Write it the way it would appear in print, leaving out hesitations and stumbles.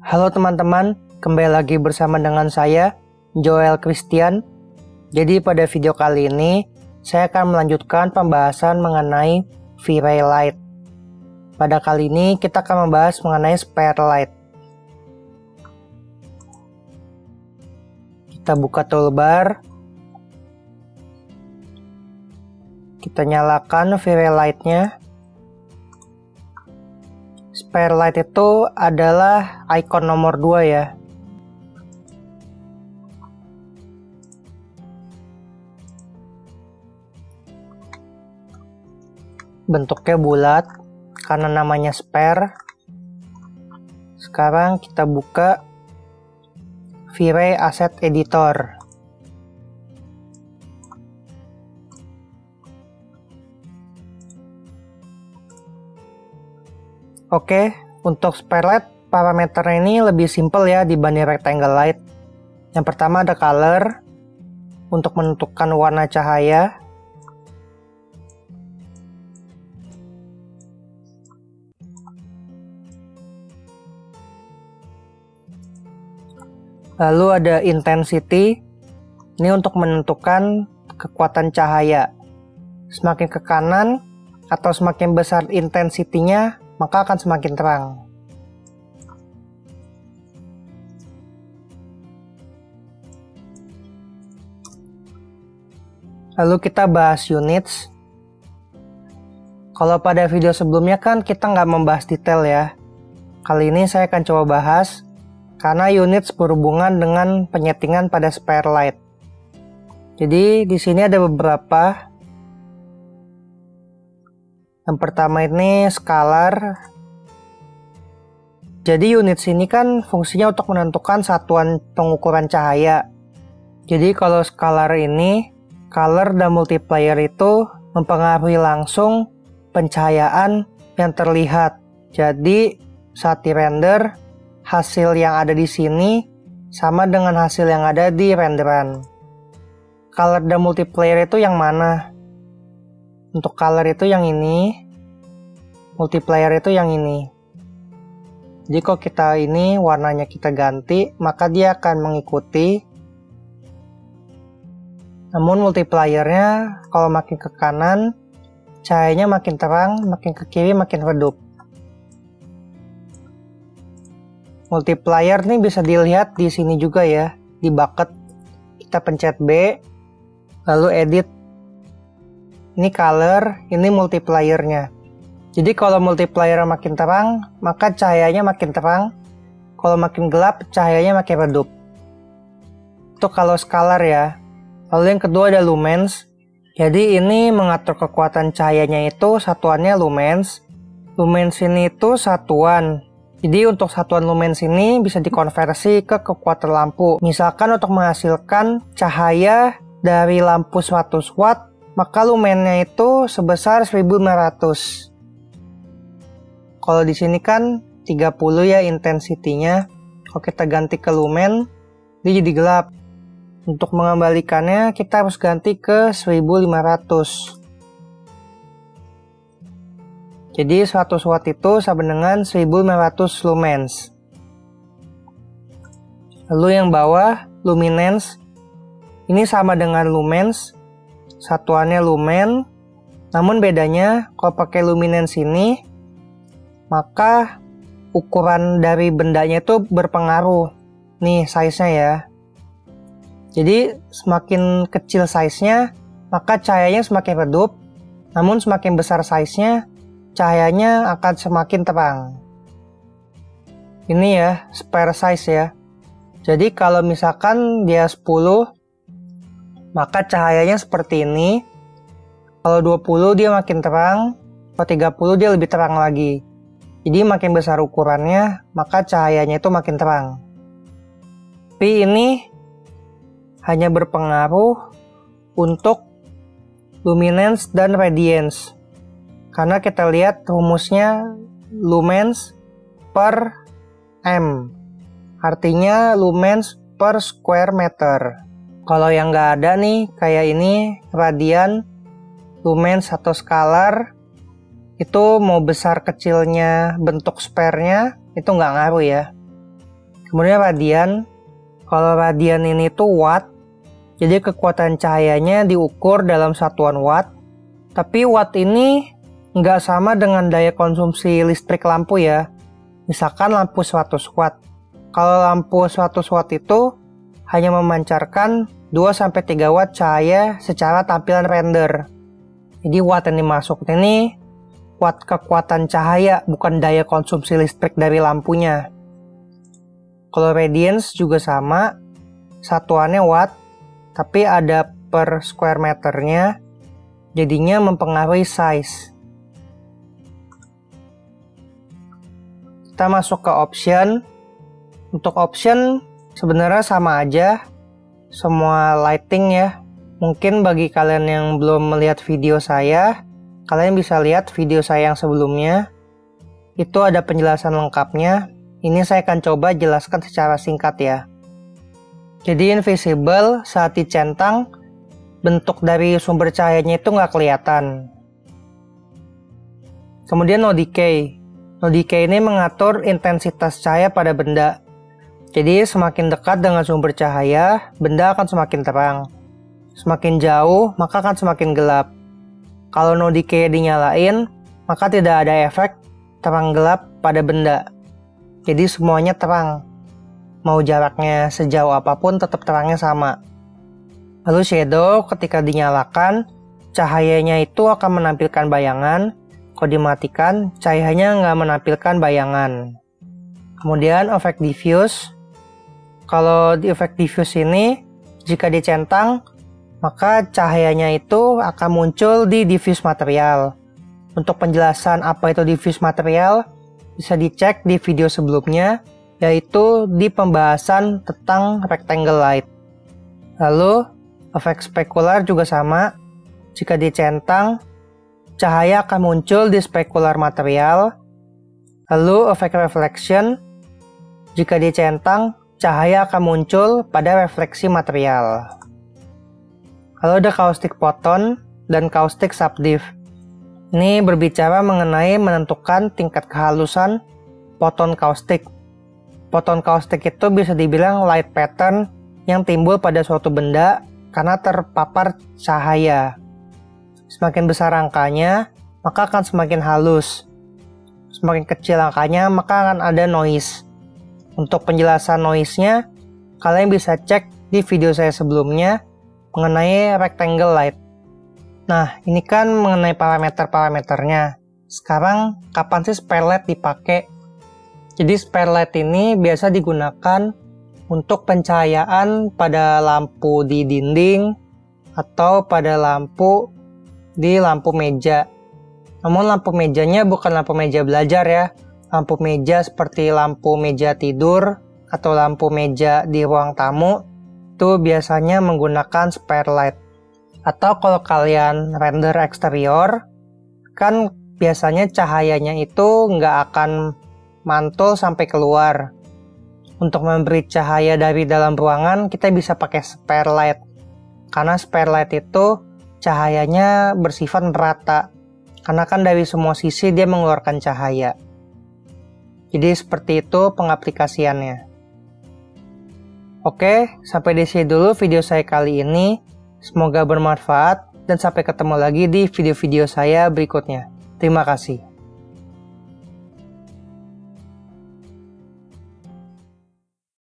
Halo teman-teman, kembali lagi bersama dengan saya, Joel Christian. Jadi pada video kali ini, saya akan melanjutkan pembahasan mengenai V-Ray Light. Pada kali ini, kita akan membahas mengenai Sphere Light. Kita buka toolbar. Kita nyalakan V-Ray Light-nya. Sphere Light itu adalah icon nomor 2 ya. Bentuknya bulat karena namanya sphere. Sekarang kita buka V-Ray Asset Editor. Oke, untuk sphere light, parameternya ini lebih simple ya dibanding rectangle light. Yang pertama ada color, untuk menentukan warna cahaya. Lalu ada intensity, ini untuk menentukan kekuatan cahaya. Semakin ke kanan, atau semakin besar intensitinya, maka akan semakin terang. Lalu kita bahas units. Kalau pada video sebelumnya kan kita nggak membahas detail ya. Kali ini saya akan coba bahas, karena units berhubungan dengan penyetingan pada sphere light. Jadi di sini ada beberapa. Yang pertama ini skalar. Jadi unit sini kan fungsinya untuk menentukan satuan pengukuran cahaya. Jadi kalau skalar ini, color dan multiplier itu mempengaruhi langsung pencahayaan yang terlihat. Jadi saat di render, hasil yang ada di sini sama dengan hasil yang ada di renderan. Color dan multiplier itu yang mana? Untuk color itu yang ini, multiplier itu yang ini. Jadi kalau kita ini warnanya kita ganti, maka dia akan mengikuti. Namun multipliernya kalau makin ke kanan, cahayanya makin terang, makin ke kiri makin redup. Multiplier ini bisa dilihat di sini juga ya, di bucket. Kita pencet B, lalu edit. Ini color, ini multipliernya. Jadi kalau multiplier makin terang, maka cahayanya makin terang. Kalau makin gelap, cahayanya makin redup. Itu kalau skalar ya. Lalu yang kedua ada lumens. Jadi ini mengatur kekuatan cahayanya itu satuannya lumens. Lumens ini itu satuan. Jadi untuk satuan lumens ini bisa dikonversi ke kekuatan lampu. Misalkan untuk menghasilkan cahaya dari lampu 100 watt, maka lumennya itu sebesar 1500. Kalau di sini kan 30 ya intensitinya. Kalau kita ganti ke lumen, dia jadi gelap. Untuk mengembalikannya kita harus ganti ke 1500. Jadi 100 watt itu sama dengan 1500 lumens. Lalu yang bawah, luminance. Ini sama dengan lumens. Satuannya lumen, namun bedanya kalau pakai luminance ini, maka ukuran dari bendanya itu berpengaruh. Nih size-nya ya. Jadi semakin kecil size-nya, maka cahayanya semakin redup. Namun semakin besar size-nya, cahayanya akan semakin terang. Ini ya, sphere size ya. Jadi kalau misalkan dia 10, maka cahayanya seperti ini. Kalau 20 dia makin terang, kalau 30 dia lebih terang lagi. Jadi makin besar ukurannya, maka cahayanya itu makin terang. Tapi ini hanya berpengaruh untuk luminance dan radiance. Karena kita lihat rumusnya lumens per M. Artinya lumens per square meter. Kalau yang nggak ada nih, kayak ini, radian, lumens atau skalar, itu mau besar kecilnya bentuk sphere-nya, itu nggak ngaruh ya. Kemudian radian, kalau radian ini tuh watt, jadi kekuatan cahayanya diukur dalam satuan watt, tapi watt ini nggak sama dengan daya konsumsi listrik lampu ya. Misalkan lampu 100 watt, kalau lampu 100 watt itu hanya memancarkan 2-3 watt cahaya secara tampilan render. Jadi watt yang dimasuk ini watt kekuatan cahaya, bukan daya konsumsi listrik dari lampunya. Kalau radians juga sama, satuannya watt, tapi ada per square meternya, jadinya mempengaruhi size. Kita masuk ke option. Untuk option sebenarnya sama aja, semua lighting ya. Mungkin bagi kalian yang belum melihat video saya, kalian bisa lihat video saya yang sebelumnya, itu ada penjelasan lengkapnya. Ini saya akan coba jelaskan secara singkat ya. Jadi invisible saat dicentang, bentuk dari sumber cahayanya itu nggak kelihatan. Kemudian no decay. No decay ini mengatur intensitas cahaya pada benda. Jadi semakin dekat dengan sumber cahaya, benda akan semakin terang. Semakin jauh, maka akan semakin gelap. Kalau no decay dinyalain, maka tidak ada efek terang gelap pada benda. Jadi semuanya terang. Mau jaraknya sejauh apapun tetap terangnya sama. Lalu shadow ketika dinyalakan, cahayanya itu akan menampilkan bayangan. Kalau dimatikan, cahayanya nggak menampilkan bayangan. Kemudian effect diffuse. Kalau di effect diffuse ini, jika dicentang, maka cahayanya itu akan muncul di diffuse material. Untuk penjelasan apa itu diffuse material, bisa dicek di video sebelumnya, yaitu di pembahasan tentang rectangle light. Lalu, efek spekular juga sama. Jika dicentang, cahaya akan muncul di spekular material. Lalu, efek reflection. Jika dicentang, cahaya akan muncul pada refleksi material. Lalu ada kaustik photon dan kaustik subdiff. Ini berbicara mengenai menentukan tingkat kehalusan foton kaustik. Foton kaustik itu bisa dibilang light pattern yang timbul pada suatu benda karena terpapar cahaya. Semakin besar angkanya, maka akan semakin halus. Semakin kecil angkanya, maka akan ada noise. Untuk penjelasan noise-nya, kalian bisa cek di video saya sebelumnya mengenai rectangle light. Nah, ini kan mengenai parameter-parameternya. Sekarang, kapan sih sphere light dipakai? Jadi, sphere light ini biasa digunakan untuk pencahayaan pada lampu di dinding atau pada lampu di lampu meja. Namun, lampu mejanya bukan lampu meja belajar ya. Lampu meja seperti lampu meja tidur atau lampu meja di ruang tamu, itu biasanya menggunakan sphere light. Atau kalau kalian render eksterior, kan biasanya cahayanya itu nggak akan mantul sampai keluar. Untuk memberi cahaya dari dalam ruangan, kita bisa pakai sphere light. Karena sphere light itu cahayanya bersifat merata, karena kan dari semua sisi dia mengeluarkan cahaya. Jadi seperti itu pengaplikasiannya. Oke, sampai di sini dulu video saya kali ini. Semoga bermanfaat dan sampai ketemu lagi di video-video saya berikutnya. Terima kasih.